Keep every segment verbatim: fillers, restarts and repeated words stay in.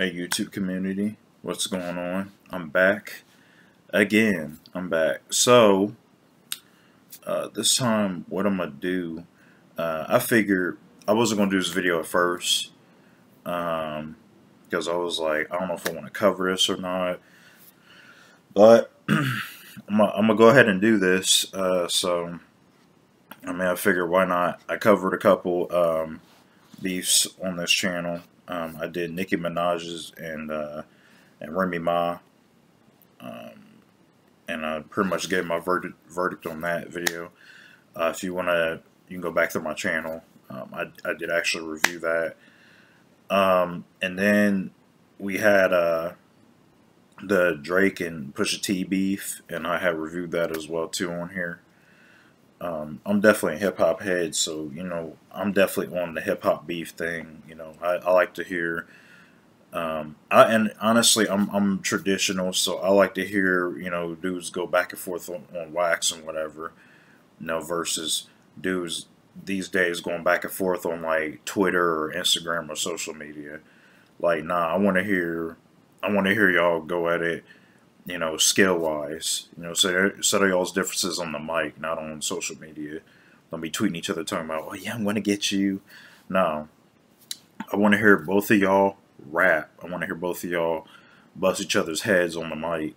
Hey YouTube community, what's going on? I'm back again. I'm back. So uh, this time, what I'm gonna do? Uh, I figured I wasn't gonna do this video at first because um, I was like, I don't know if I want to cover this or not. But I'm gonna, I'm gonna go ahead and do this. Uh, so I mean, I figured why not? I covered a couple um, beefs on this channel. Um, I did Nicki Minaj's and uh, and Remy Ma, um, and I pretty much gave my verdict verdict on that video. Uh, if you wanna, you can go back to my channel. Um, I I did actually review that, um, and then we had uh, the Drake and Pusha T beef, and I had reviewed that as well too on here. Um, I'm definitely a hip-hop head, so, you know, I'm definitely on the hip-hop beef thing, you know, I, I like to hear, um, I, and honestly, I'm, I'm traditional, so I like to hear, you know, dudes go back and forth on, on wax and whatever, you know, versus dudes these days going back and forth on, like, Twitter or Instagram or social media. Like, nah, I want to hear, I want to hear y'all go at it, you know, skill-wise, you know, so set y'all's differences on the mic, not on social media. Don't be tweeting each other talking about, oh yeah, I'm gonna get you. No, I want to hear both of y'all rap. I want to hear both of y'all bust each other's heads on the mic.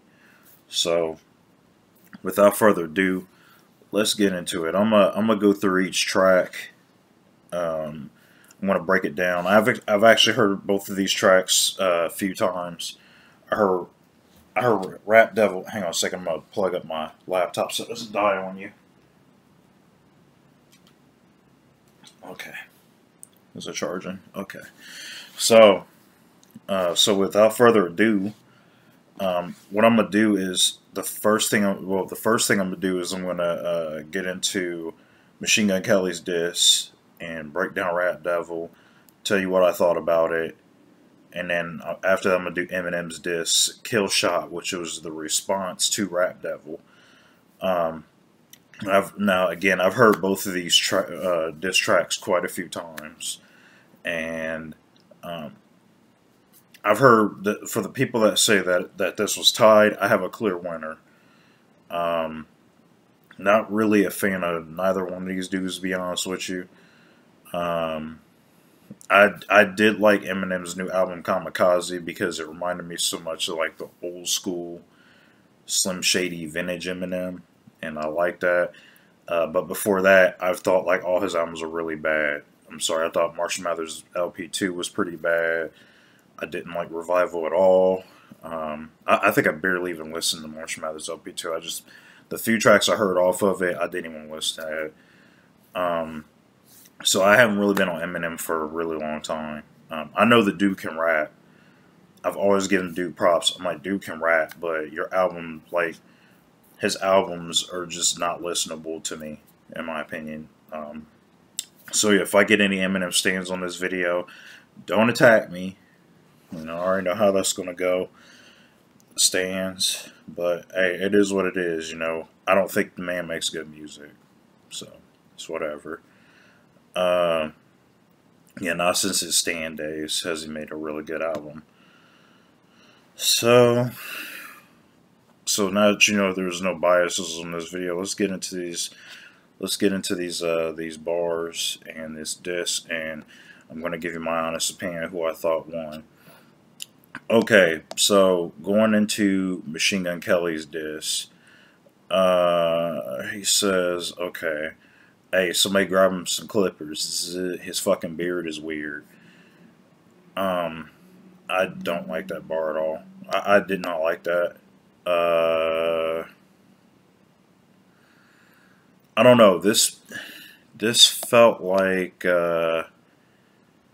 So, without further ado, let's get into it. I'm gonna I'm gonna go through each track. Um, I'm gonna break it down. I've I've actually heard both of these tracks uh, a few times. I heard. I heard Rap Devil. Hang on a second, I'm going to plug up my laptop so it doesn't die on you. Okay. Is it charging? Okay. So, uh, so without further ado, um, what I'm going to do is the first thing, I'm, well, the first thing I'm going to do is I'm going to uh, get into Machine Gun Kelly's diss and break down Rap Devil, tell you what I thought about it. And then after that, I'm going to do Eminem's diss, Kill Shot, which was the response to Rap Devil. Um, I've, now, again, I've heard both of these tra uh, diss tracks quite a few times. And um, I've heard, that for the people that say that, that this was tied, I have a clear winner. Um, not really a fan of neither one of these dudes, to be honest with you. Um... I, I did like Eminem's new album Kamikaze because it reminded me so much of like the old school Slim Shady vintage Eminem, and I like that. Uh, but before that, I've thought like all his albums are really bad. I'm sorry, I thought Marshall Mathers L P two was pretty bad. I didn't like Revival at all. Um, I, I think I barely even listened to Marshall Mathers L P two. I just, the few tracks I heard off of it, I didn't even listen to it. Um... So I haven't really been on Eminem for a really long time. Um, I know the dude can rap. I've always given dude props. I'm like, dude can rap, but your album, like, his albums are just not listenable to me, in my opinion. Um, so if I get any Eminem stands on this video, don't attack me. You know, I already know how that's going to go. Stands. But, hey, it is what it is, you know. I don't think the man makes good music. So, it's whatever. Uh, yeah, not since his Stan days has he made a really good album. So, so now that you know there's no biases on this video, let's get into these. Let's get into these uh, these bars and this disc, and I'm gonna give you my honest opinion of who I thought won. Okay, so going into Machine Gun Kelly's disc, uh, he says, okay. Hey, somebody grab him some clippers. His fucking beard is weird. Um, I don't like that bar at all. I, I did not like that. Uh, I don't know. This this felt like. Uh,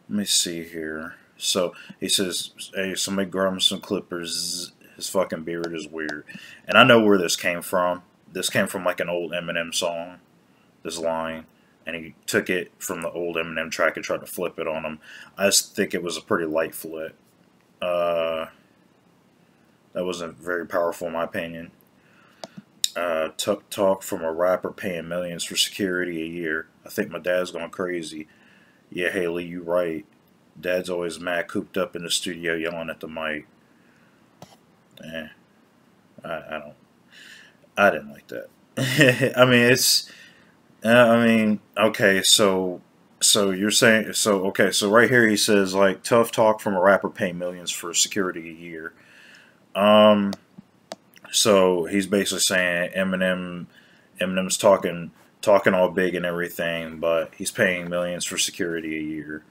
let me see here. So he says, "Hey, somebody grab him some clippers. His fucking beard is weird." And I know where this came from. This came from like an old Eminem song. This line, and he took it from the old Eminem track and tried to flip it on him. I just think it was a pretty light flip. Uh, that wasn't very powerful, in my opinion. Uh, Tuck talk from a rapper paying millions for security a year. I think my dad's going crazy. Yeah, Haley, you right. Dad's always mad, cooped up in the studio, yelling at the mic. Eh, I, I don't. I didn't like that. I mean, it's. Uh, I mean, okay, so, so you're saying, so okay, so right here he says like tough talk from a rapper paying millions for security a year. Um, so he's basically saying Eminem, Eminem's talking, talking all big and everything, but he's paying millions for security a year.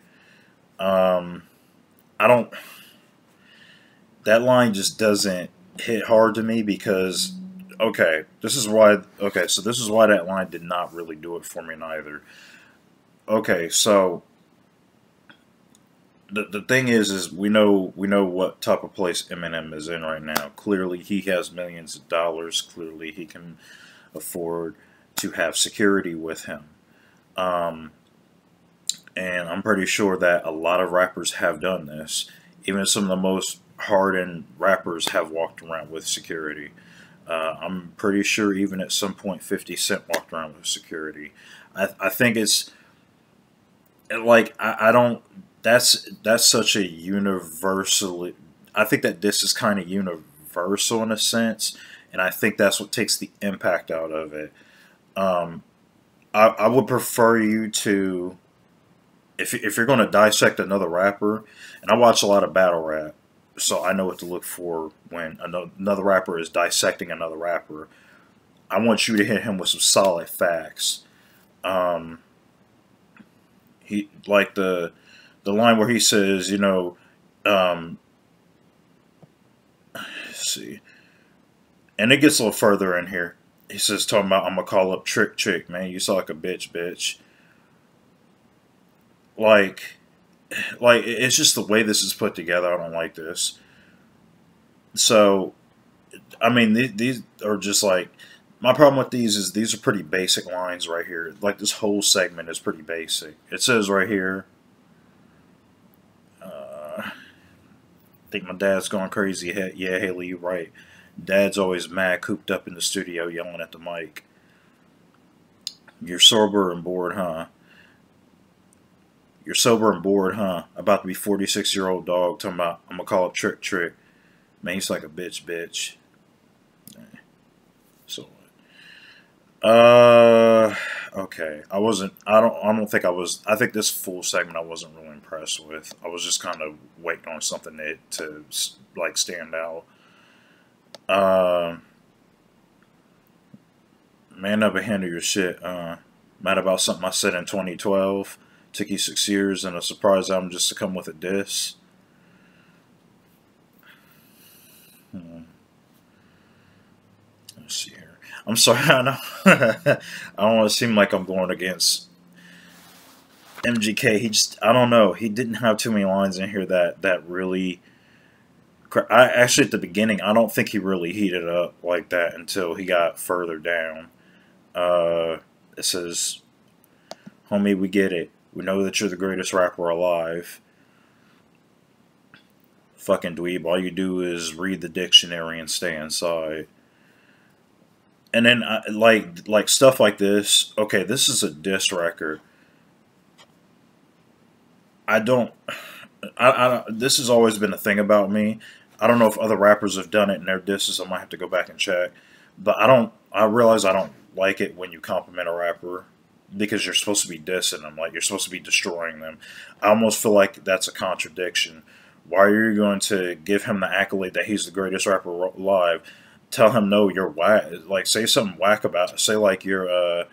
Um, I don't. That line just doesn't hit hard to me because. Okay, this is why, okay, so this is why that line did not really do it for me neither. Okay, so the the thing is is we know we know what type of place Eminem is in right now. Clearly he has millions of dollars, clearly he can afford to have security with him. Um and I'm pretty sure that a lot of rappers have done this. Even some of the most hardened rappers have walked around with security. Uh, I'm pretty sure even at some point fifty Cent walked around with security. I, I think it's, like, I, I don't, that's that's such a universal, I think that this is kind of universal in a sense, and I think that's what takes the impact out of it. Um, I, I would prefer you to, if, if you're going to dissect another rapper, and I watch a lot of battle rap, so I know what to look for when another rapper is dissecting another rapper. I want you to hit him with some solid facts. Um, he like the the line where he says, you know, um, let's see, and it gets a little further in here. He says, talking about, I'm gonna call up Trick Chick, man. You sound like a bitch, bitch. Like. Like, it's just the way this is put together. I don't like this. So, I mean, these, these are just like, my problem with these is these are pretty basic lines right here. Like, this whole segment is pretty basic. It says right here, uh, I think my dad's gone crazy. Yeah, Haley, you're right. Dad's always mad, cooped up in the studio, yelling at the mic. You're sober and bored, huh? You're sober and bored, huh? About to be forty-six-year-old dog talking about, I'm going to call up Trick Trick. Man, he's like a bitch, bitch. So, uh, okay. I wasn't, I don't, I don't think I was, I think this full segment I wasn't really impressed with. I was just kind of waiting on something to, to like, stand out. Um, uh, man up and handle your shit. Uh, mad about something I said in twenty twelve. Took you six years and a surprise album just to come with a diss. Hmm. Let's see here. I'm sorry, I know. I don't want to seem like I'm going against M G K. He just, I don't know. He didn't have too many lines in here that, that really... I actually, at the beginning, I don't think he really heated up like that until he got further down. Uh, it says, homie, we get it. We know that you're the greatest rapper alive. Fucking dweeb. All you do is read the dictionary and stay inside. And then, I, like, like stuff like this. Okay, this is a diss record. I don't... I, I, this has always been a thing about me. I don't know if other rappers have done it in their disses. I might have to go back and check. But I don't... I realize I don't like it when you compliment a rapper, because you're supposed to be dissing them, like you're supposed to be destroying them. I almost feel like that's a contradiction. Why are you going to give him the accolade that he's the greatest rapper alive? Tell him no, you're whack. Like say something whack about it. Say like you're. Uh,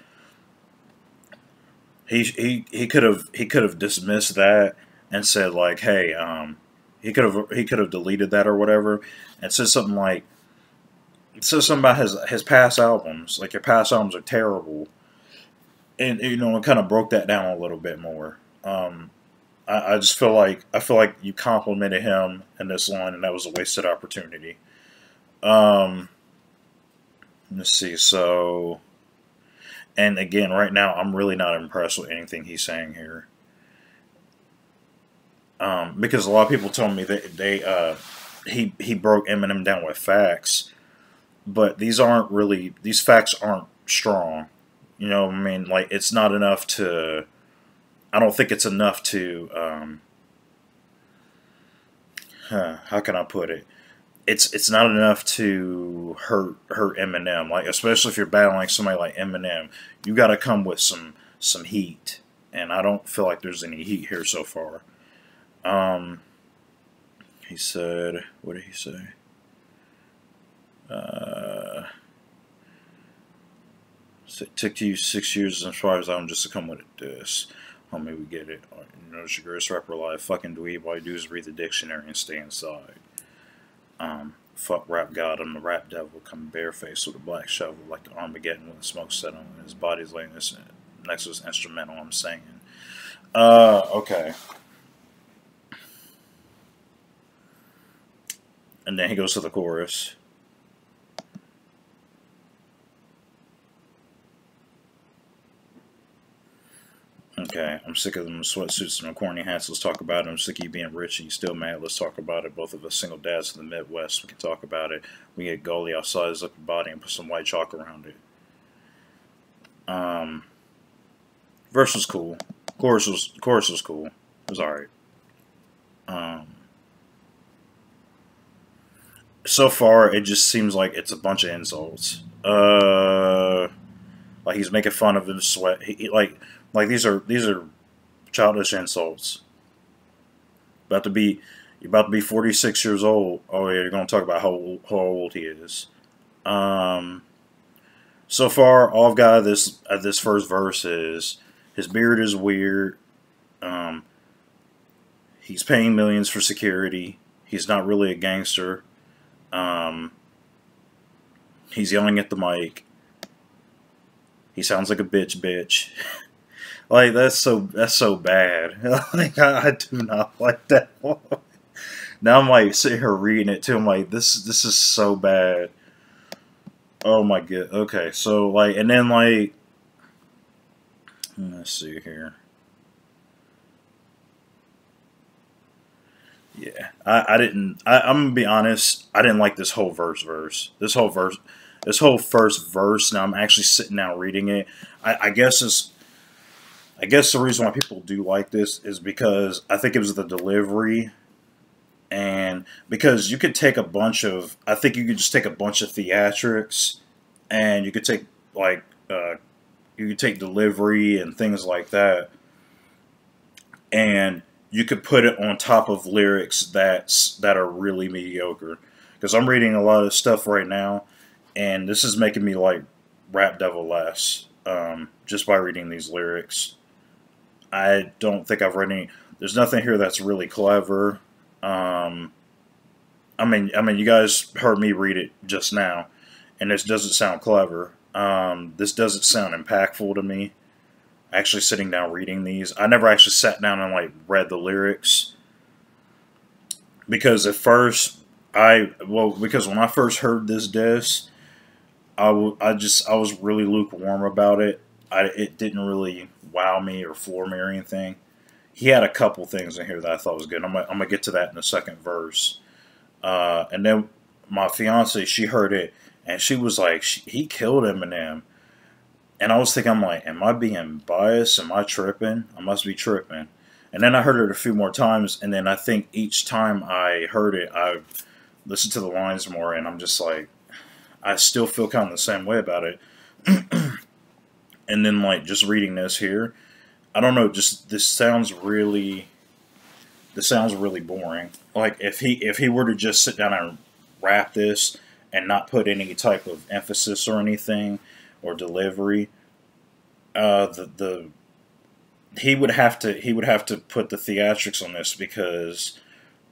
he he he could have he could have dismissed that and said like, hey, um, he could have he could have deleted that or whatever, and said something like, said something about his his past albums. Like your past albums are terrible. And, you know, it kind of broke that down a little bit more. Um, I, I just feel like, I feel like you complimented him in this line, and that was a wasted opportunity. Um, let's see, so... And again, right now, I'm really not impressed with anything he's saying here. Um, because a lot of people told me that they, uh, he, he broke Eminem down with facts. But these aren't really, these facts aren't strong. You know, I mean, like, it's not enough to, I don't think it's enough to, um, huh, how can I put it? It's it's not enough to hurt hurt Eminem. Like, especially if you're battling somebody like Eminem, you got to come with some some heat. And I don't feel like there's any heat here so far. Um, he said, what did he say? Uh, it took you six years as far as I'm just to come with this. Homie, we get it. You know, it's your greatest rapper alive. Fucking dweeb. All you do is read the dictionary and stay inside. Um, fuck Rap God, I'm the Rap Devil, come barefaced with a black shovel, like the Armageddon with the smoke set on, and his body's laying this, next to his instrumental, I'm saying. Uh, okay. And then he goes to the chorus. Okay, I'm sick of them sweatsuits and the corny hats. Let's talk about it. I'm sick of you being rich and you still mad. Let's talk about it. Both of us single dads in the Midwest. We can talk about it. We get goalie outside his upper body and put some white chalk around it. Um, verse was cool. Chorus was chorus was cool. It was alright. Um, so far it just seems like it's a bunch of insults. Uh, like he's making fun of him sweat. He, he like. Like these are these are childish insults. About to be, you're about to be forty-six years old. Oh yeah, you're gonna talk about how how old he is. Um, so far, all I've got at this at this first verse is his beard is weird. Um, he's paying millions for security. He's not really a gangster. Um, he's yelling at the mic. He sounds like a bitch, bitch. Like, that's so that's so bad. Like, I, I do not like that one. Now I'm like sitting here reading it too. I'm like, this this is so bad. Oh my god. Okay, so like, and then like, let's see here. Yeah, I I didn't. I, I'm gonna be honest. I didn't like this whole verse. Verse. This whole verse. This whole first verse. Now I'm actually sitting down reading it. I, I guess it's. I guess the reason why people do like this is because I think it was the delivery, and because you could take a bunch of, I think you could just take a bunch of theatrics, and you could take like, uh, you could take delivery and things like that, and you could put it on top of lyrics that's, that are really mediocre. Because I'm reading a lot of stuff right now, and this is making me like Rap Devil less, um, just by reading these lyrics. I don't think I've read any. There's nothing here that's really clever. Um, I mean, I mean, you guys heard me read it just now, and this doesn't sound clever. Um, this doesn't sound impactful to me. Actually, sitting down reading these, I never actually sat down and like read the lyrics, because at first I well, because when I first heard this diss, I w I just I was really lukewarm about it. I, it didn't really wow me or floor me or anything. He had a couple things in here that I thought was good. I'm gonna, I'm gonna get to that in the second verse. Uh, and then my fiance, she heard it and she was like, she, he killed Eminem. And I was thinking, I'm like, am I being biased? Am I tripping? I must be tripping. And then I heard it a few more times. And then I think each time I heard it, I listened to the lines more, and I'm just like, I still feel kind of the same way about it. And then, like, just reading this here, I don't know. Just this sounds really, this sounds really boring. Like, if he if he were to just sit down and rap this and not put any type of emphasis or anything or delivery, uh, the the he would have to he would have to put the theatrics on this, because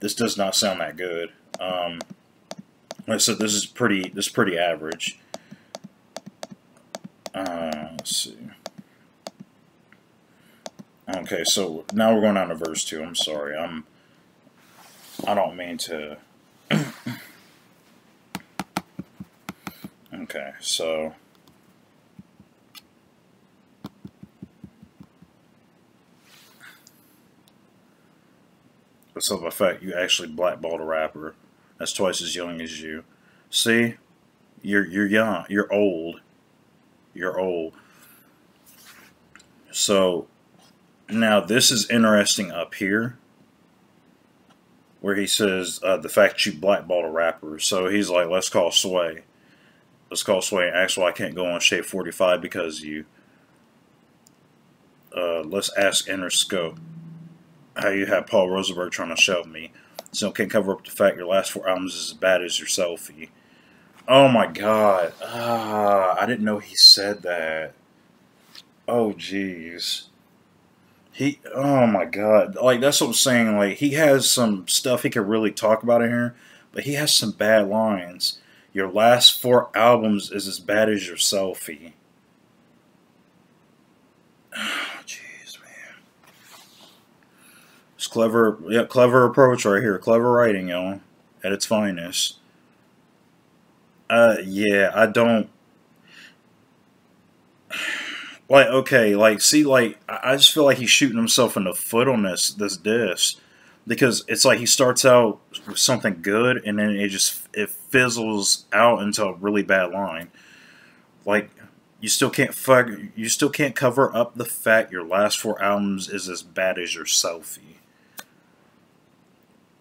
this does not sound that good. Um, like I said, this is pretty this is pretty average. Uh, let's see. Okay, so now we're going on to verse two. I'm sorry. I'm. I don't mean to. Okay, so. What's up with the fact you actually blackballed a rapper that's twice as young as you? See, you're you're young. You're old. You're old. So now this is interesting up here, where he says uh, the fact you blackballed a rapper. So he's like, let's call Sway. Let's call Sway and ask why I can't go on Shade forty-five because you. Uh, let's ask Interscope how you have Paul Rosenberg trying to shove me. So can't cover up the fact your last four albums is as bad as your selfie. Oh my God. Ah, I didn't know he said that. Oh jeez. He, oh my God. Like, that's what I'm saying. Like, he has some stuff he could really talk about in here, but he has some bad lines. Your last four albums is as bad as your selfie. Oh, jeez, man. It's clever, yeah, clever approach right here. Clever writing, y'all, at its finest. Uh, yeah, I don't. Like, okay, like, see, like, I just feel like he's shooting himself in the foot on this, this diss. Because it's like he starts out with something good, and then it just, it fizzles out into a really bad line. Like, you still can't fuck, you still can't cover up the fact your last four albums is as bad as your selfie.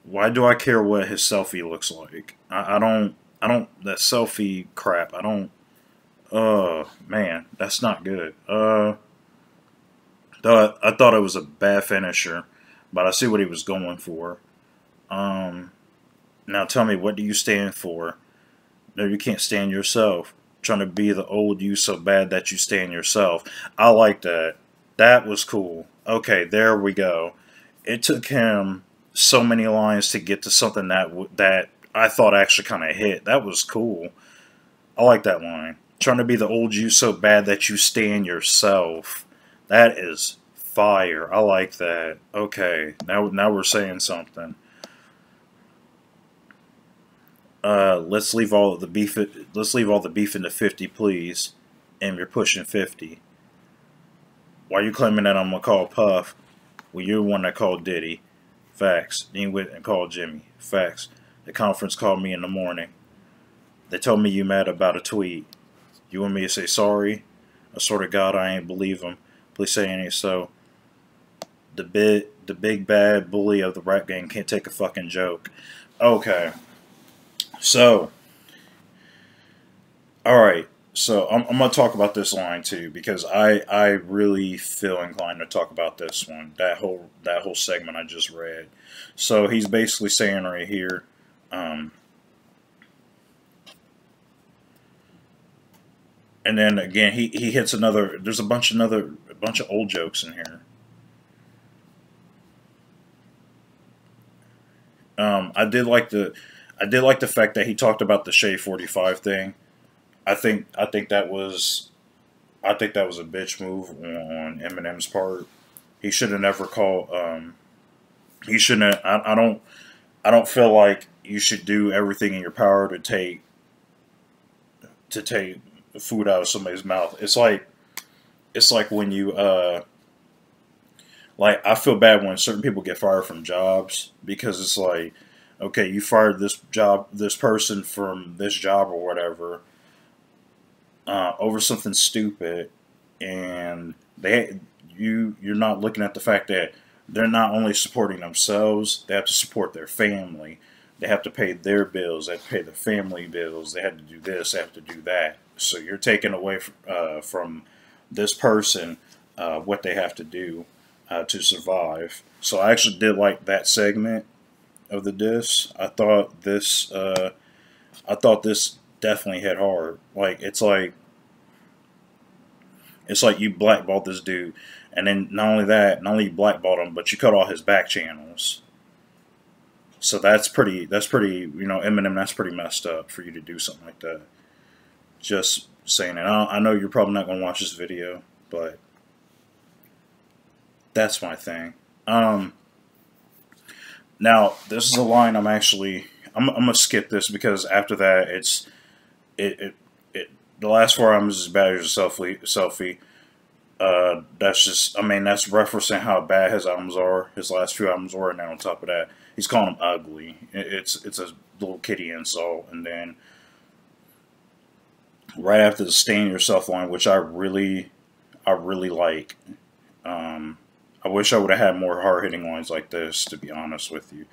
Why do I care what his selfie looks like? I, I don't, I don't, that selfie crap, I don't. Uh, man, that's not good. Uh, thought, I thought it was a bad finisher, but I see what he was going for. Um, now tell me, what do you stand for? No, you can't stand yourself. Trying to be the old you so bad that you stand yourself. I like that. That was cool. Okay, there we go. It took him so many lines to get to something that that I thought actually kind of hit. That was cool. I like that line. Trying to be the old you so bad that you stand yourself. That is fire. I like that. Okay, now now we're saying something. Uh, let's leave all the beef. Let's leave all the beef into fifty, please. And you're pushing fifty. Why are you claiming that I'm gonna call Puff? Well, you're the one that called Diddy. Facts. Dean went and called Jimmy. Facts. The conference called me in the morning. They told me you mad about a tweet. You want me to say sorry? I swear to God, I ain't believe him. Please say any so. The big, the big bad bully of the rap game can't take a fucking joke. Okay. So, all right. So I'm, I'm gonna talk about this line too, because I I really feel inclined to talk about this one. That whole that whole segment I just read. So he's basically saying right here. Um, And then again, he, he hits another. There's a bunch another a bunch of old jokes in here. Um, I did like the, I did like the fact that he talked about the Shea forty-five thing. I think I think that was, I think that was a bitch move on Eminem's part. He should have never called. Um, he shouldn't. I I don't. I don't feel like you should do everything in your power to take. To take. Food out of somebody's mouth. It's like, it's like when you, uh, like, I feel bad when certain people get fired from jobs, because it's like, okay, you fired this job, this person from this job or whatever, uh, over something stupid, and they, you, you're not looking at the fact that they're not only supporting themselves, they have to support their family. They have to pay their bills. They have to pay their family bills. They have to do this. They have to do that. So you're taking away uh, from this person uh, what they have to do uh, to survive. So I actually did like that segment of the diss. I thought this. Uh, I thought this definitely hit hard. Like it's like it's like you blackballed this dude, and then not only that, not only you blackballed him, but you cut all his back channels. So that's pretty, that's pretty, you know, Eminem, that's pretty messed up for you to do something like that. Just saying it. I know you're probably not going to watch this video, but that's my thing. Um, now, this is a line I'm actually, I'm, I'm going to skip this because after that, it's, it, it, it the last four albums is as bad as a selfie, selfie. Uh, that's just, I mean, that's referencing how bad his albums are, his last few albums were, and then on top of that, he's calling him ugly. It's it's a little kitty insult. And then right after the stand yourself line, which I really, I really like. Um, I wish I would have had more hard hitting lines like this, to be honest with you.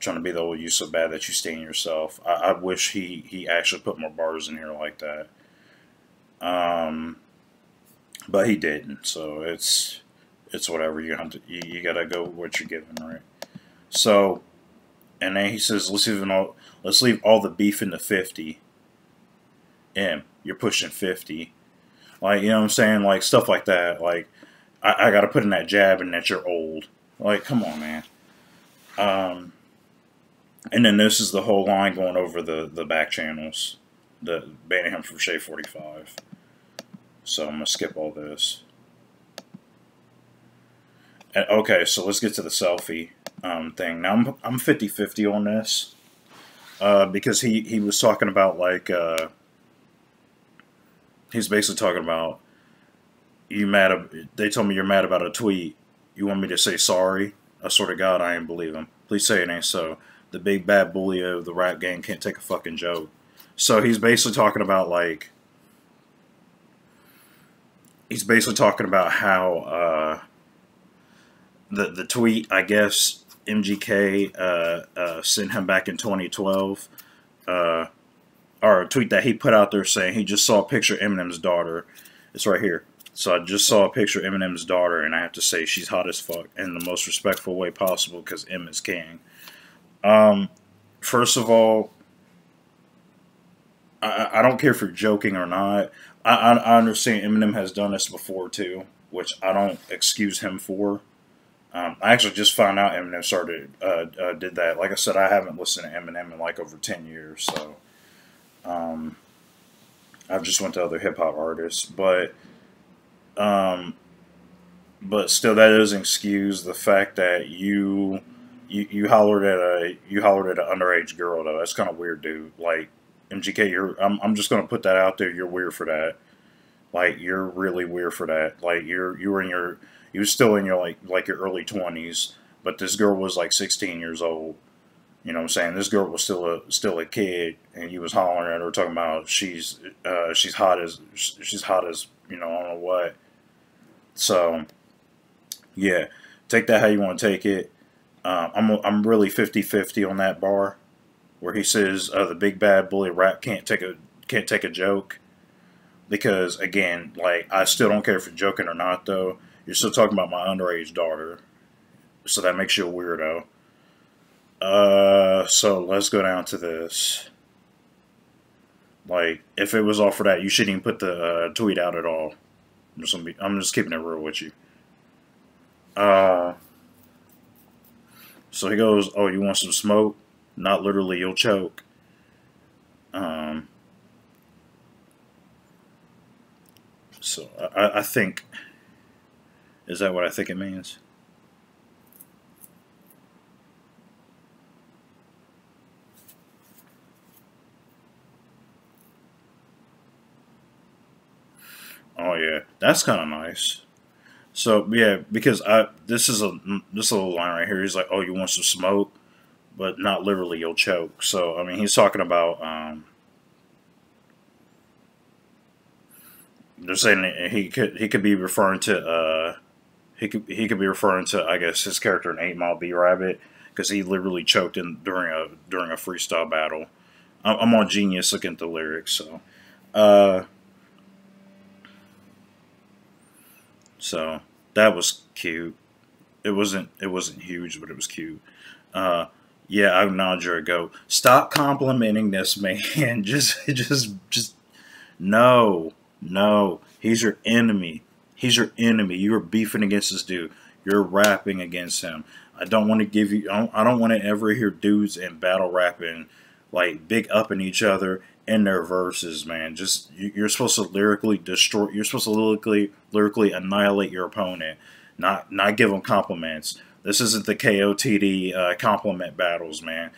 trying to be the old you so bad that you stay in yourself. I, I wish he, he actually put more bars in here like that. Um, but he didn't, so it's it's whatever. You have to, you, you gotta go with what you're given, right? So, and then he says, let's leave all let's leave all the beef in the fifty. M, you're pushing fifty, like, you know what I'm saying, like stuff like that. Like, I, I gotta put in that jab and that you're old. Like, come on, man. Um, and then this is the whole line going over the the back channels, the banning him from Shade forty-five. So I'm gonna skip all this. And, okay, so let's get to the selfie um, thing. Now I'm I'm fifty fifty on this uh, because he he was talking about like. Uh, He's basically talking about, you mad. They told me you're mad about a tweet. You want me to say sorry? I swear to God, I ain't believe him. Please say it ain't so. The big bad bully of the rap game can't take a fucking joke. So he's basically talking about like, he's basically talking about how uh, the the tweet, I guess, M G K uh, uh, sent him back in twenty twelve. Uh, Or a tweet that he put out there saying he just saw a picture of Eminem's daughter. It's right here. So I just saw a picture of Eminem's daughter, and I have to say she's hot as fuck in the most respectful way possible because M is king. Um, first of all, I, I don't care if you're joking or not. I, I, I understand Eminem has done this before too, which I don't excuse him for. Um, I actually just found out Eminem started uh, uh, did that. Like I said, I haven't listened to Eminem in like over ten years, so. Um, I've just went to other hip hop artists, but, um, but still, that doesn't excuse the fact that you, you, you hollered at a, you hollered at an underage girl though. That's kind of weird, dude. Like, M G K, you're, I'm, I'm just going to put that out there. You're weird for that. Like, you're really weird for that. Like, you're, you were in your, you were still in your, like, like your early twenties, but this girl was like sixteen years old. You know what I'm saying? This girl was still a still a kid, and you was hollering at her, talking about she's uh, she's hot as she's hot as you know I don't know what. So, yeah, take that how you want to take it. Um, I'm I'm really fifty fifty on that bar, where he says uh, the big bad bully rap can't take a can't take a joke, because again, like, I still don't care if you're joking or not though. You're still talking about my underage daughter, so that makes you a weirdo. Uh, so let's go down to this. Like, if it was all for that, you shouldn't even put the uh, tweet out at all. I'm just gonna be, I'm just keeping it real with you. Uh, so he goes, "Oh, you want some smoke? Not literally, you'll choke." Um, so I, I think, is that what I think it means? Oh yeah, that's kind of nice. So yeah, because I this is a this little line right here. He's like, "Oh, you want some smoke, but not literally, you'll choke." So I mean, he's talking about. Um, they're saying that he could he could be referring to uh, he could he could be referring to I guess his character in eight mile B-Rabbit, because he literally choked in during a during a freestyle battle. I'm, I'm on Genius looking at the lyrics, so. Uh, So that was cute. It wasn't. It wasn't huge, but it was cute. Uh, yeah, I acknowledge your ego. Stop complimenting this man. Just, just, just. No, no. He's your enemy. He's your enemy. You're beefing against this dude. You're rapping against him. I don't want to give you. I don't, I don't want to ever hear dudes in battle rapping like big upping each other in their verses, man. Just, you're supposed to lyrically destroy, you're supposed to lyrically lyrically annihilate your opponent, not not give them compliments. This isn't the K O T D uh, compliment battles, man.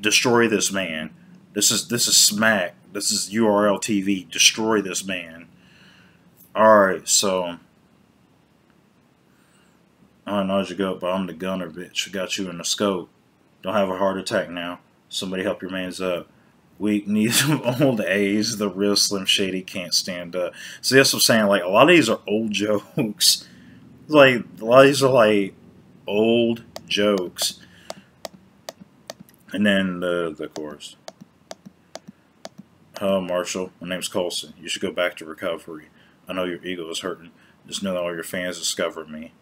Destroy this man. This is this is Smack. This is U R L T V. Destroy this man. All right, so I don't know as you go, but I'm the gunner, bitch. Got you in the scope. Don't have a heart attack now. Somebody help your man's up. Weak knees of old age, the real Slim Shady can't stand up. So that's what I'm saying, like, a lot of these are old jokes. Like, a lot of these are, like, old jokes. And then the, the chorus. Hello, Marshall. My name's Colson. You should go back to recovery. I know your ego is hurting. Just know that all your fans discover me.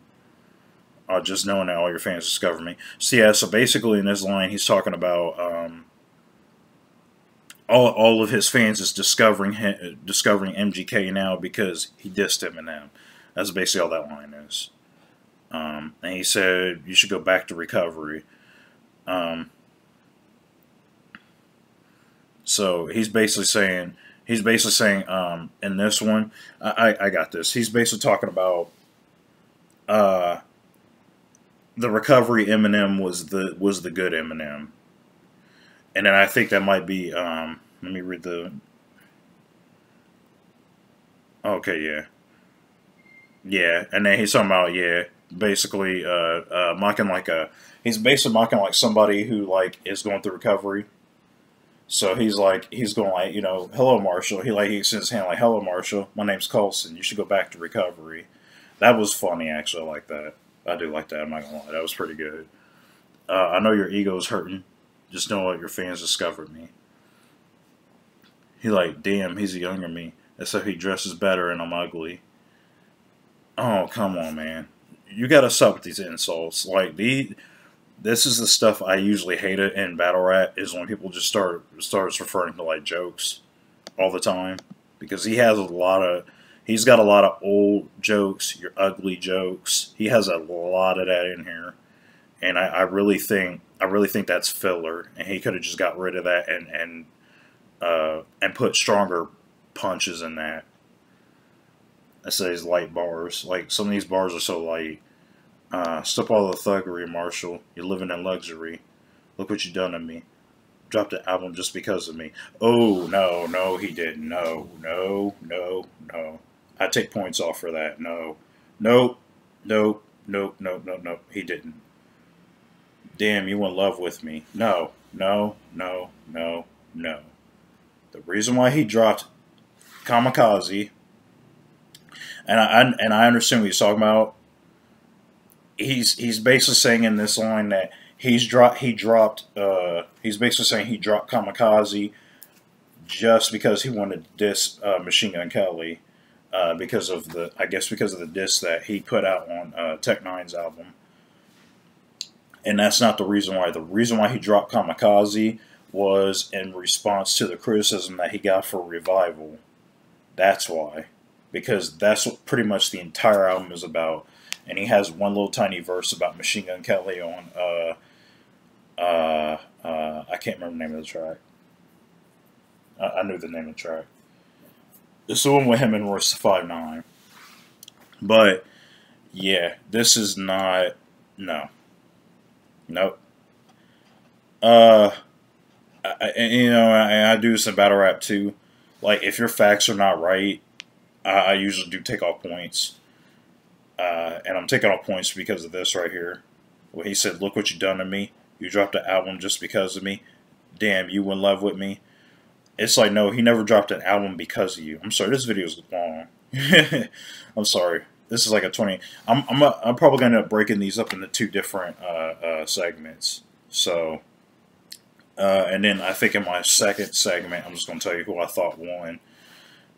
Uh, just knowing that all your fans discover me. So yeah, so basically in this line, he's talking about um, all all of his fans is discovering him, discovering M G K now because he dissed Eminem. That's basically all that line is. Um, and he said you should go back to recovery. Um, So he's basically saying, he's basically saying um, in this one, I, I got this. He's basically talking about uh, the recovery Eminem was the was the good Eminem, and then I think that might be. Um, let me read the. Okay, yeah, yeah, and then he's talking about yeah, basically uh, uh, mocking like a. He's basically mocking like somebody who like is going through recovery. So he's like, he's going like, you know, hello, Marshall. He like, he extends his hand like, hello, Marshall. My name's Colson. You should go back to recovery. That was funny, actually. I like that. I do like that. I'm not going to lie. That was pretty good. Uh, I know your ego's hurting. Just know what your fans discovered me. He like, damn, he's younger than me. Except he dresses better and I'm ugly. Oh, come on, man. You got to suck with these insults. Like, these... This is the stuff I usually hate it in battle rap, is when people just start starts referring to like jokes all the time, because he has a lot of he's got a lot of old jokes, your ugly jokes. He has a lot of that in here, and I, I really think I really think that's filler, and he could have just got rid of that and and uh, and put stronger punches in that. I say his light bars, like some of these bars are so light. Uh, stop all the thuggery, Marshall. You're living in luxury. Look what you done to me. Dropped the album just because of me. Oh, no, no, he didn't. No, no, no, no. I take points off for that. No. Nope. Nope. Nope. Nope. Nope. Nope. He didn't. Damn, you in love with me. No. No. No. No. No. The reason why he dropped Kamikaze, and I, and I understand what he's talking about. He's he's basically saying in this line that he's dropped he dropped uh, he's basically saying he dropped Kamikaze just because he wanted to diss uh, Machine Gun Kelly uh, because of the I guess because of the diss that he put out on uh, Tech Nine's album, and that's not the reason why. The reason why he dropped Kamikaze was in response to the criticism that he got for Revival. That's why, because that's what pretty much the entire album is about. And he has one little tiny verse about Machine Gun Kelly on, uh, uh, uh, I can't remember the name of the track. I, I knew the name of the track. It's the one with him and Royce da five nine. But, yeah, this is not, no. Nope. Uh, I, you know, I, I do this in battle rap too. Like, if your facts are not right, I, I usually do take off points. Uh, and I'm taking off points because of this right here. Well, he said, look what you done to me. You dropped the album just because of me. Damn, you in love with me. It's like, no, he never dropped an album because of you. I'm sorry, this video is long. I'm sorry. This is like a twenty. I'm, I'm, a, I'm probably going to end up breaking these up into two different uh, uh, segments. So, uh, and then I think in my second segment, I'm just going to tell you who I thought won.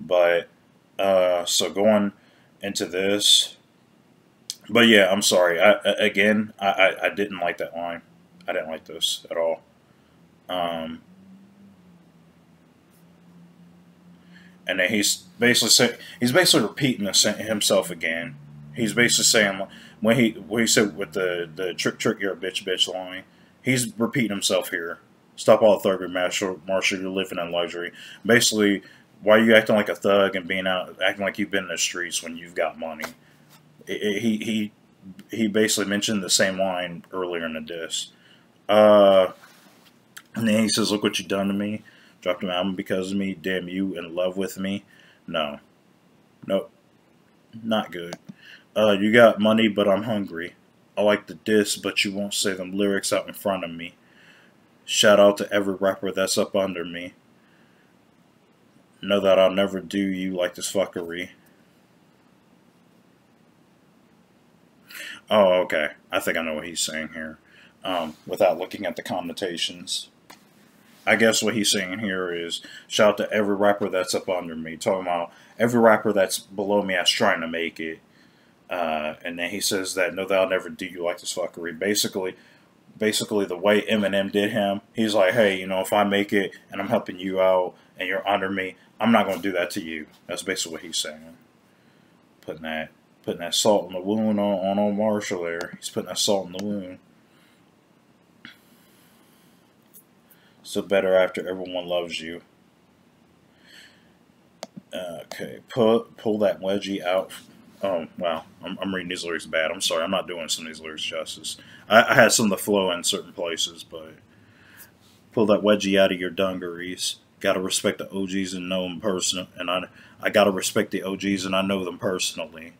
But, uh, so going into this... But yeah, I'm sorry. I, again, I, I, I didn't like that line. I didn't like this at all. Um, and then he's basically say, he's basically repeating himself again. He's basically saying when he when he said with the the trick trick you're a bitch bitch line, he's repeating himself here. Stop all the thuggery, Marshall. Marshall, you're living in luxury. Basically, why are you acting like a thug and being out acting like you've been in the streets when you've got money? He he he basically mentioned the same line earlier in the diss, uh, and then he says, "Look what you done to me. Dropped an album because of me. Damn, you in love with me? No, nope, not good. Uh, you got money, but I'm hungry. I like the diss, but you won't say them lyrics out in front of me. Shout out to every rapper that's up under me. Know that I'll never do you like this fuckery." Oh, okay. I think I know what he's saying here. um, without looking at the connotations. I guess what he's saying here is, shout out to every rapper that's up under me. Talking about every rapper that's below me that's trying to make it. Uh, and then he says that, no, they'll never do you like this fuckery. Basically, basically the way Eminem did him, he's like, hey, you know, if I make it and I'm helping you out and you're under me, I'm not going to do that to you. That's basically what he's saying. Putting that, putting that salt in the wound on, on old Marshall there. He's putting that salt in the wound. Still better after everyone loves you. Uh, okay, pull pull that wedgie out. Oh wow, I'm, I'm reading these lyrics bad. I'm sorry, I'm not doing some of these lyrics justice. I, I had some of the flow in certain places, but pull that wedgie out of your dungarees. Gotta respect the O Gs and know them personally. And I I gotta respect the O Gs and I know them personally.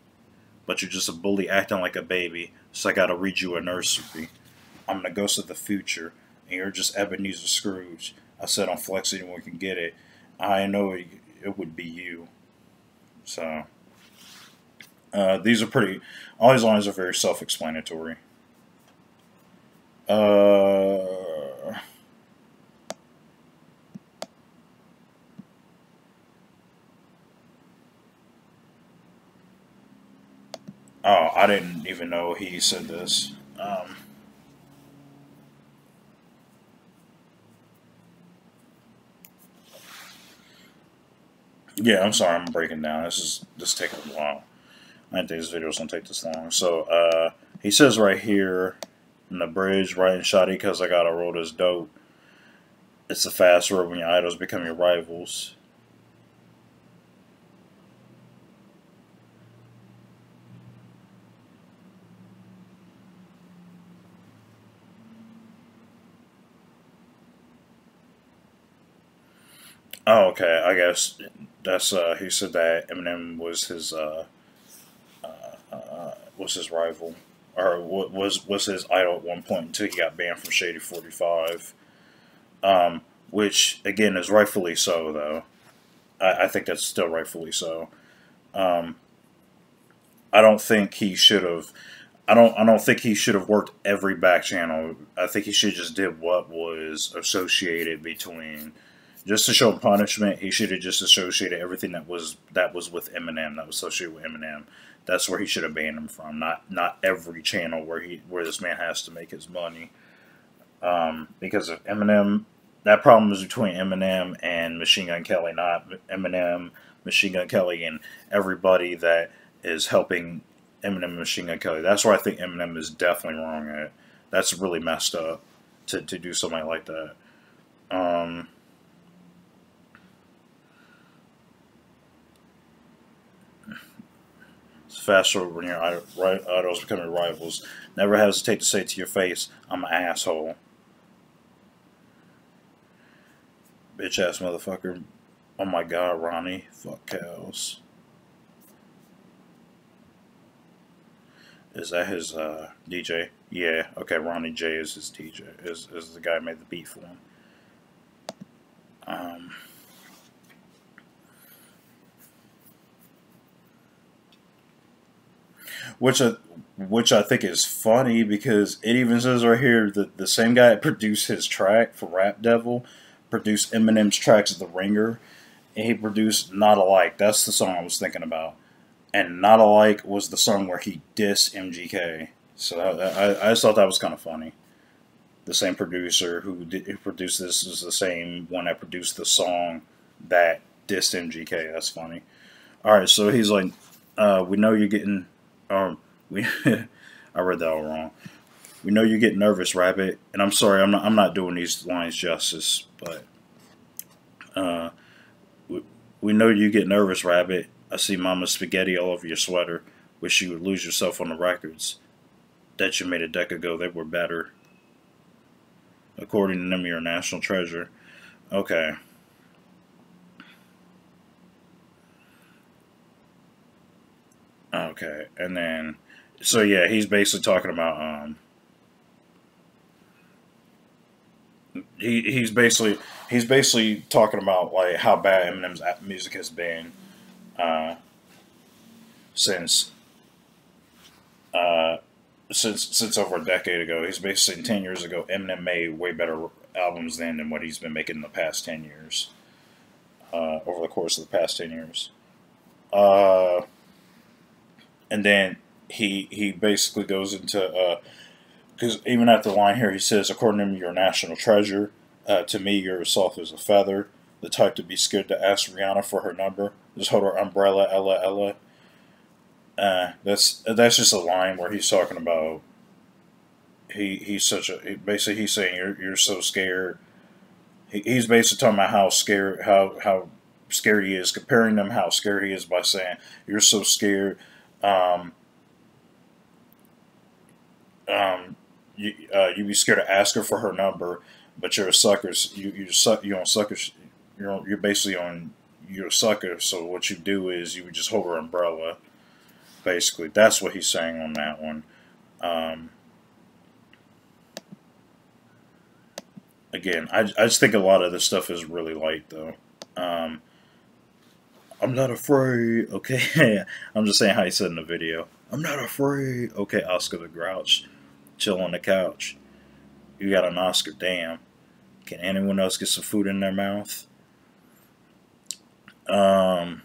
But you're just a bully acting like a baby, so I gotta read you a nursery. I'm the ghost of the future. And you're just Ebenezer Scrooge. I said on Flex, anyone can get it. I know it, it would be you. So, uh, these are pretty, all these lines are very self-explanatory. Uh, oh, I didn't even know he said this. Um... Yeah, I'm sorry, I'm breaking down. This is this taking a while. I didn't think this video was gonna take this long. So uh, he says right here in the bridge, riding shoddy because I got a road as dope. It's a fast road when your idols become your rivals. Oh, okay. I guess that's uh, he said that Eminem was his uh, uh, uh, was his rival, or was was his idol at one point until he got banned from Shady forty-five, um, which again is rightfully so. Though I, I think that's still rightfully so. Um, I don't think he should have. I don't. I don't think he should have worked every back channel. I think he should just did what was associated between. Just to show punishment, he should have just associated everything that was that was with Eminem, that was associated with Eminem. That's where he should have banned him from. Not not every channel where he where this man has to make his money. Um, because of Eminem, that problem is between Eminem and Machine Gun Kelly, not Eminem, Machine Gun Kelly, and everybody that is helping Eminem and Machine Gun Kelly. That's where I think Eminem is definitely wrong at. That's really messed up to to do something like that. Um. Faster when your idols become your rivals. Never hesitate to say to your face, I'm an asshole. Bitch ass motherfucker. Oh my god, Ronnie. Fuck cows. Is that his uh, D J? Yeah, okay, Ronnie J is his D J. Is, is the guy who made the beat for him. Um... Which I, which I think is funny because it even says right here that the same guy that produced his track for Rap Devil produced Eminem's tracks at The Ringer, and he produced Not Alike. That's the song I was thinking about. And Not Alike was the song where he dissed M G K. So I, I just thought that was kind of funny. The same producer who, did, who produced this is the same one that produced the song that dissed M G K. That's funny. Alright, so he's like, uh, we know you're getting... Um, we, I read that all wrong. We know you get nervous, Rabbit, and I'm sorry, I'm not, I'm not doing these lines justice, but, uh, we, we know you get nervous, Rabbit. I see Mama's spaghetti all over your sweater. Wish you would lose yourself on the records that you made a deck ago. They were better. According to them, you're a national treasure. Okay. Okay, and then, so yeah, he's basically talking about, um, he, he's basically, he's basically talking about, like, how bad Eminem's music has been, uh, since, uh, since since over a decade ago. He's basically ten years ago. Eminem made way better albums then than what he's been making in the past ten years. Uh, over the course of the past ten years, uh, and then he he basically goes into because uh, even at the line here he says, "According to him, you're a national treasure. Uh, to me, you're as soft as a feather. The type to be scared to ask Rihanna for her number. Just hold her umbrella, Ella, Ella." Uh, that's that's just a line where he's talking about he he's such a basically he's saying you're you're so scared. He, he's basically talking about how scared how how scared he is, comparing them how scared he is by saying you're so scared. Um, um, you uh, you'd be scared to ask her for her number, but you're a sucker. You you suck. You on suckers. You're you're basically on you're a sucker. So what you do is you would just hold her umbrella. Basically, that's what he's saying on that one. Um, again, I, I just think a lot of this stuff is really light, though. Um, I'm not afraid, okay? I'm just saying how he said in the video. I'm not afraid, okay, Oscar the Grouch. Chill on the couch. You got an Oscar, damn. Can anyone else get some food in their mouth? Um...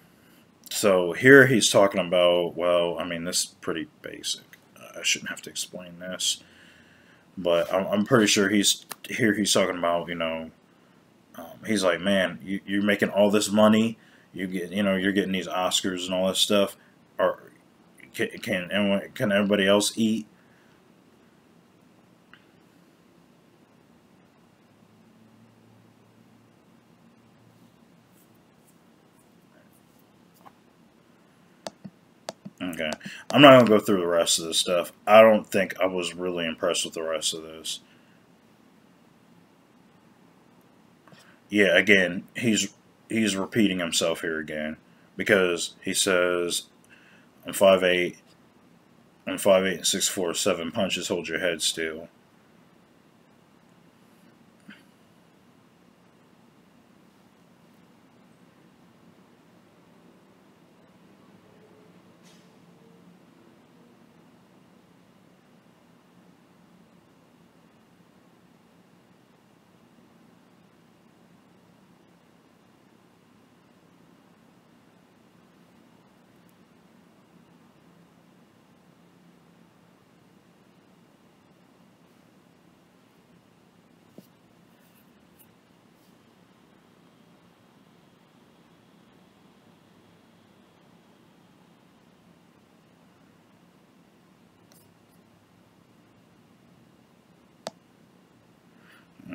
So here he's talking about, well, I mean, this is pretty basic. Uh, I shouldn't have to explain this. But I'm, I'm pretty sure he's, here he's talking about, you know, um, he's like, man, you, you're making all this money. You get, you know, you're getting these Oscars and all this stuff. Or can, can, anyone, can everybody else eat? Okay, I'm not going to go through the rest of this stuff. I don't think I was really impressed with the rest of this. Yeah, again, he's he's repeating himself here again. Because he says, I'm five eight, I'm five eight and six four, seven punches, hold your head still.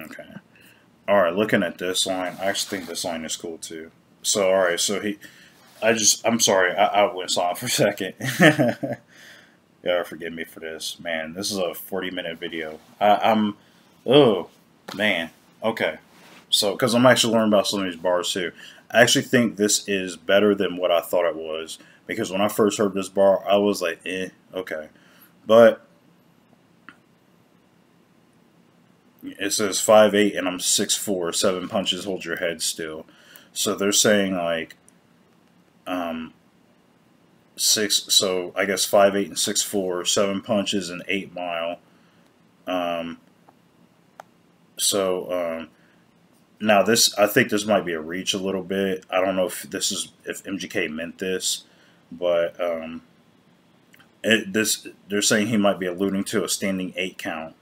Okay. Alright, looking at this line, I actually think this line is cool too. So, alright, so he, I just, I'm sorry, I, I went silent for a second. Yeah, forgive me for this. Man, this is a forty minute video. I, I'm, oh, man. Okay. So, because I'm actually learning about some of these bars too. I actually think this is better than what I thought it was. Because when I first heard this bar, I was like, eh, okay. But it says five eight and I'm six four, seven punches, hold your head still. So they're saying like um six, so I guess five eight and six four, seven punches and eight mile. Um so um now this, I think this might be a reach a little bit. I don't know if this is if M G K meant this, but um it, this they're saying he might be alluding to a standing eight count.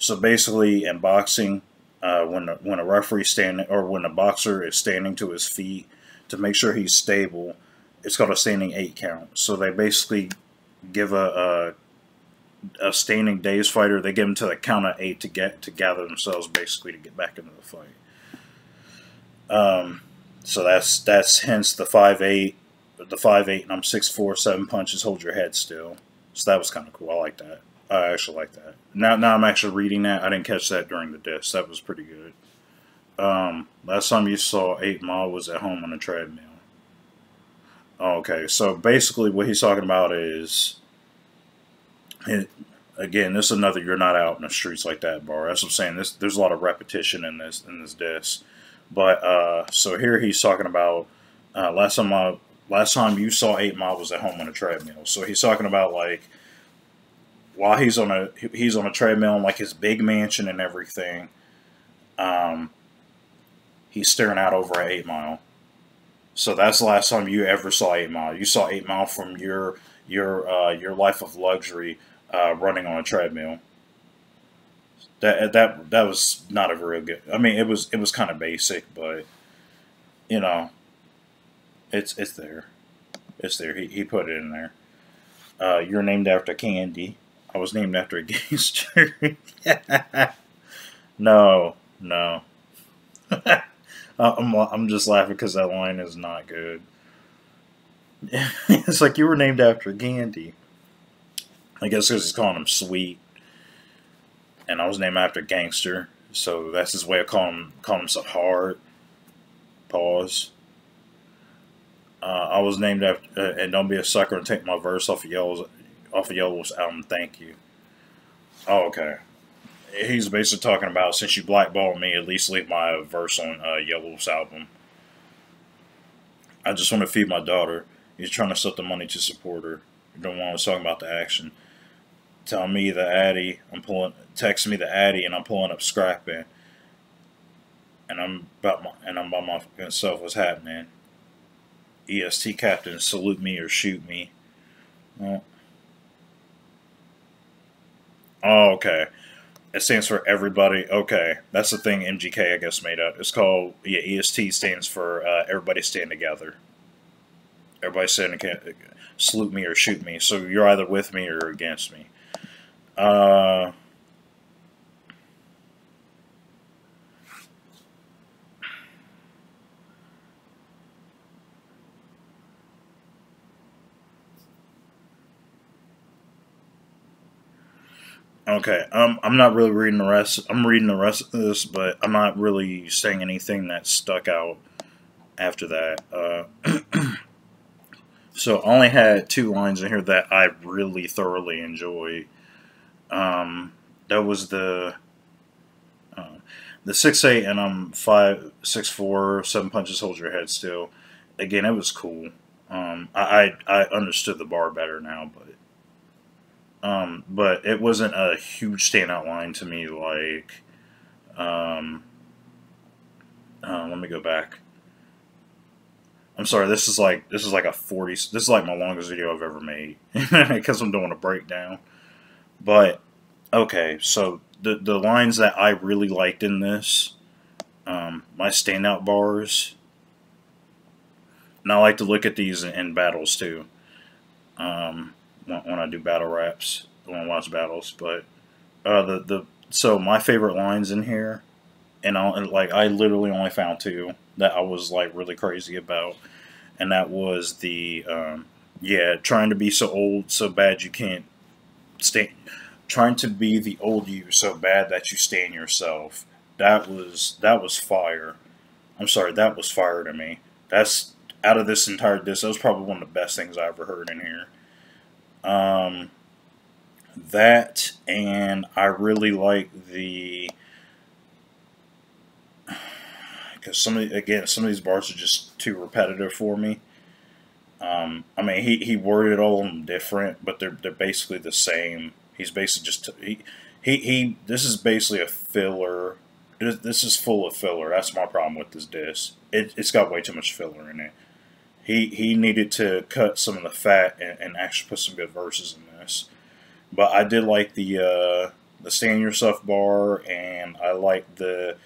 So basically, in boxing, uh, when a, when a referee standing or when a boxer is standing to his feet to make sure he's stable, it's called a standing eight count. So they basically give a a, a standing dazed fighter, they give him to the count of eight to get to gather themselves, basically to get back into the fight. Um, so that's that's hence the five eight, the five eight, and I'm six four, seven punches, hold your head still. So that was kind of cool. I like that. I actually like that. Now, now I'm actually reading that. I didn't catch that during the disc. That was pretty good. Um, last time you saw eight mile was at home on a treadmill. Okay, so basically what he's talking about is, it, again, this is another "you're not out in the streets like that" bar. That's what I'm saying. This, there's a lot of repetition in this in this disc. But uh, so here he's talking about uh, last time I, last time you saw eight mile was at home on a treadmill. So he's talking about like, while he's on a he's on a treadmill in like his big mansion and everything, um, he's staring out over at eight mile. So that's the last time you ever saw eight mile. You saw eight mile from your your uh, your life of luxury, uh, running on a treadmill. That that that was not a real good. I mean, it was it was kind of basic, but you know, it's it's there, it's there. He he put it in there. Uh, you're named after candy. I was named after a gangster. No, no. I'm I'm just laughing because that line is not good. It's like you were named after candy. I guess because he's calling him sweet. And I was named after gangster, so that's his way of calling him, calling himself hard. Pause. Uh, I was named after, uh, and don't be a sucker and take my verse off of Yellow's, off of Yellow's album. Thank you. Oh, okay. He's basically talking about, since you blackballed me, at least leave my verse on uh, Yellow's album. I just want to feed my daughter. He's trying to set the money to support her. You don't want to talk about the action. Tell me the Addy, I'm pulling, text me the Addy, and I'm pulling up scrapping. And I'm about my, and I'm by my fucking self, what's happening? E S T captain, salute me or shoot me. Oh, oh okay. It stands for everybody, okay. That's the thing M G K, I guess, made up. It's called, yeah, E S T stands for uh, everybody stand together. Everybody stand together, salute me or shoot me. So you're either with me or against me. Uh, okay, um, I'm not really reading the rest. I'm reading the rest of this, but I'm not really saying anything that stuck out after that. Uh, so I only had two lines in here that I really thoroughly enjoyed. Um, that was the, uh, the six eight, and I'm five six four, seven punches, hold your head still. Again, it was cool. Um, I, I, I understood the bar better now, but, um, but it wasn't a huge standout line to me, like, um, uh, let me go back. I'm sorry, this is like, this is like a forty, this is like my longest video I've ever made, because I'm doing a breakdown. But, okay, so the, the lines that I really liked in this, um, my standout bars, and I like to look at these in, in battles too, um, when, when I do battle raps, when I watch battles, but, uh, the, the, so my favorite lines in here, and I, like, I literally only found two that I was, like, really crazy about, and that was the, um, yeah, trying to be so old, so bad you can't, Stay, trying to be the old you so bad that you stand yourself. That was that was fire. I'm sorry, that was fire to me. That's out of this entire disc. That was probably one of the best things I ever heard in here. Um, that, and I really like the, because some of, again, some of these bars are just too repetitive for me. Um, I mean, he, he worded all of them different, but they're, they're basically the same. He's basically just, he, he, he, this is basically a filler. This, this is full of filler. That's my problem with this disc. It, it's got way too much filler in it. He, he needed to cut some of the fat and, and actually put some good verses in this. But I did like the, uh, the stand yourself bar, and I like the,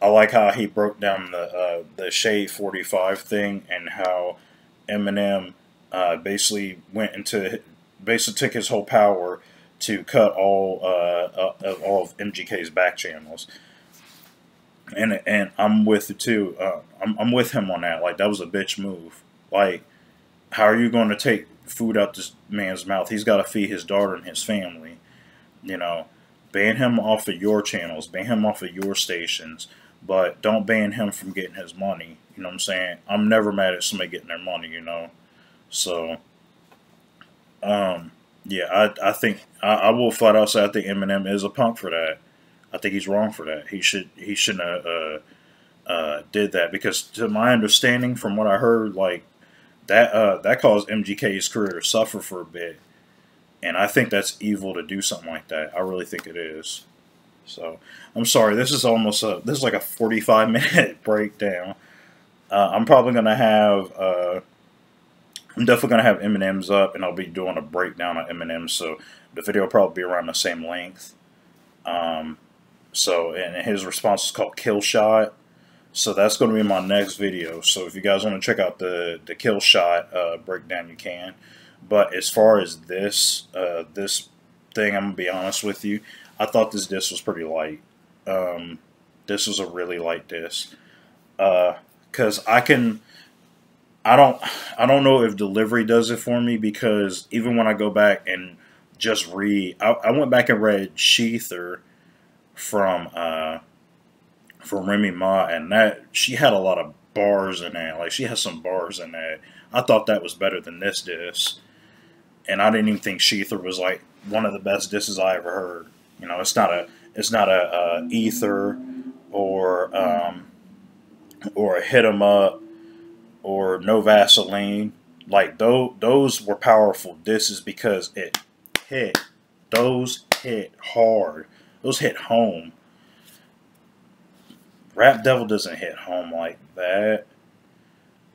I like how he broke down the, uh, the Shade forty-five thing, and how Eminem uh, basically went into, basically took his whole power to cut all uh, of all of M G K's back channels, and and I'm with it too. Uh, I'm I'm with him on that. Like, that was a bitch move. Like, how are you going to take food out this man's mouth? He's got to feed his daughter and his family. You know, ban him off of your channels, ban him off of your stations, but don't ban him from getting his money. You know what I'm saying? I'm never mad at somebody getting their money, you know? So, um, yeah, I, I think, I, I will flat out say I think Eminem is a punk for that. I think he's wrong for that. He should, he shouldn't have, uh, uh, did that, because to my understanding, from what I heard, like, that, uh, that caused M G K's career to suffer for a bit. And I think that's evil to do something like that. I really think it is. So, I'm sorry, this is almost a, this is like a forty-five minute breakdown. Uh, I'm probably going to have, uh, I'm definitely going to have Eminem's up, and I'll be doing a breakdown of Eminem, so the video will probably be around the same length. Um, so, and his response is called Kill Shot, so that's going to be my next video. So if you guys want to check out the, the Kill Shot uh, breakdown, you can. But as far as this, uh, this thing, I'm going to be honest with you, I thought this diss was pretty light. Um, this was a really light diss. Uh, cause I can, I don't, I don't know if delivery does it for me, because even when I go back and just read, I, I went back and read Sheether from, uh, from Remy Ma, and that, she had a lot of bars in that. Like, she has some bars in that. I thought that was better than this diss. And I didn't even think Sheether was like one of the best disses I ever heard. You know, it's not a, it's not a, uh, Ether or, um, or a Hit 'em Up or No Vaseline. Like, those, those were powerful disses because it hit. Those hit hard. Those hit home. Rap Devil doesn't hit home like that.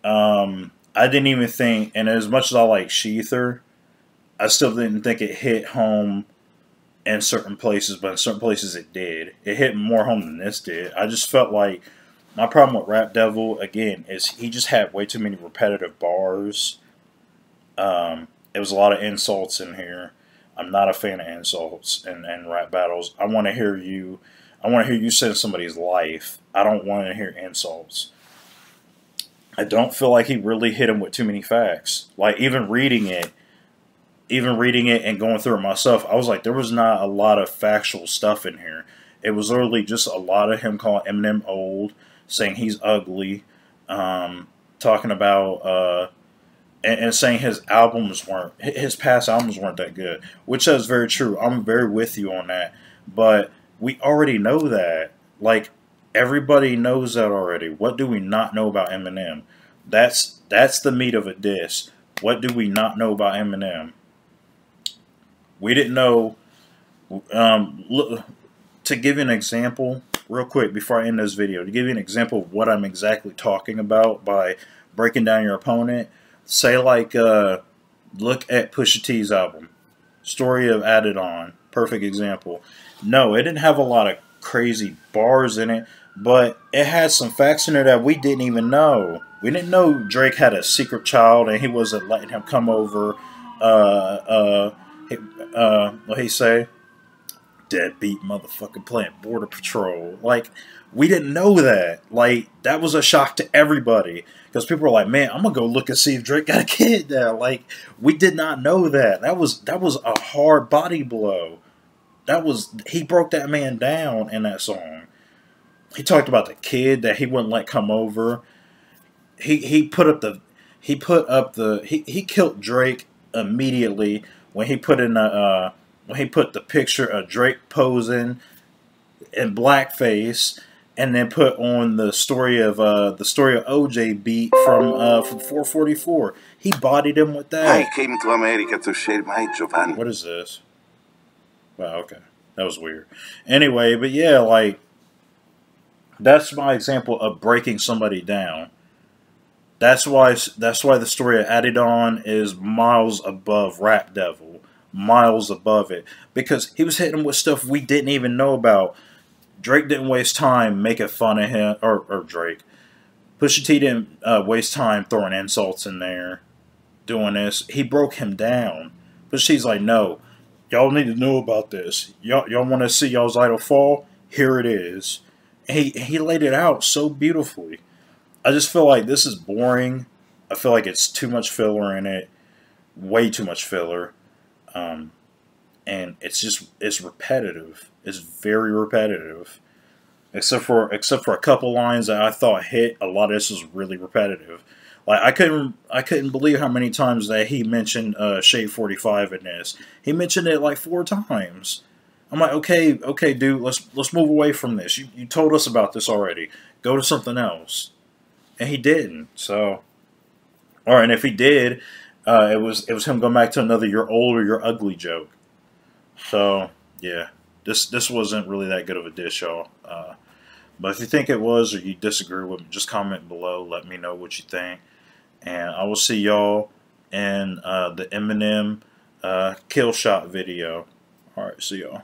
Um, I didn't even think, and as much as I like Sheether, I still didn't think it hit home in certain places, but in certain places it did. It hit more home than this did. I just felt like my problem with Rap Devil, again, is he just had way too many repetitive bars. Um, it was a lot of insults in here. I'm not a fan of insults and, and rap battles. I want to hear you. I want to hear you save somebody's life. I don't want to hear insults. I don't feel like he really hit him with too many facts. Like, even reading it, Even reading it and going through it myself, I was like, there was not a lot of factual stuff in here. It was literally just a lot of him calling Eminem old, saying he's ugly, um, talking about, uh, and, and saying his albums weren't, his past albums weren't that good, which is very true. I'm very with you on that. But we already know that. Like, everybody knows that already. What do we not know about Eminem? That's, that's the meat of a diss. What do we not know about Eminem? We didn't know, um, look, to give you an example, real quick before I end this video, to give you an example of what I'm exactly talking about by breaking down your opponent, say like, uh, look at Pusha T's album, Story of Adidon, perfect example. No, it didn't have a lot of crazy bars in it, but it had some facts in it that we didn't even know. We didn't know Drake had a secret child and he wasn't letting him come over, uh, uh, Uh, what he say? Deadbeat motherfucking playing Border Patrol. Like, we didn't know that. Like, that was a shock to everybody. Because people were like, man, I'm going to go look and see if Drake got a kid now. Like, we did not know that. That was, that was a hard body blow. That was, he broke that man down in that song. He talked about the kid that he wouldn't let come over. He, he put up the, he put up the, he, he killed Drake immediately. When he put in a, uh, when he put the picture of Drake posing in blackface, and then put on the story of uh, the story of O J beat from uh, from four forty-four, he bodied him with that. I came to America to shave my Giovanni. What is this? Wow, okay, that was weird. Anyway, but yeah, like, that's my example of breaking somebody down. That's why, that's why the Story of Adidon is miles above Rap Devil, miles above it, because he was hitting him with stuff we didn't even know about. Drake didn't waste time making fun of him, or, or Drake. Pusha T didn't uh, waste time throwing insults in there, doing this. He broke him down. Pusha T's like, no, y'all need to know about this. Y'all y'all want to see y'all's idol fall? Here it is. He, he laid it out so beautifully. I just feel like this is boring. I feel like it's too much filler in it, way too much filler, um, and it's just it's repetitive. It's very repetitive, except for except for a couple lines that I thought hit. A lot of this is really repetitive. Like, I couldn't I couldn't believe how many times that he mentioned uh, Shade forty-five in this. He mentioned it like four times. I'm like, okay, okay, dude, let's let's move away from this. You you told us about this already. Go to something else. And he didn't. So, or and if he did, Uh, it was it was him going back to another "you're old" or "you're ugly" joke. So yeah, this this wasn't really that good of a diss, y'all. Uh, but if you think it was or you disagree with me, just comment below. Let me know what you think, and I will see y'all in uh, the Eminem uh, Kill Shot video. All right, see y'all.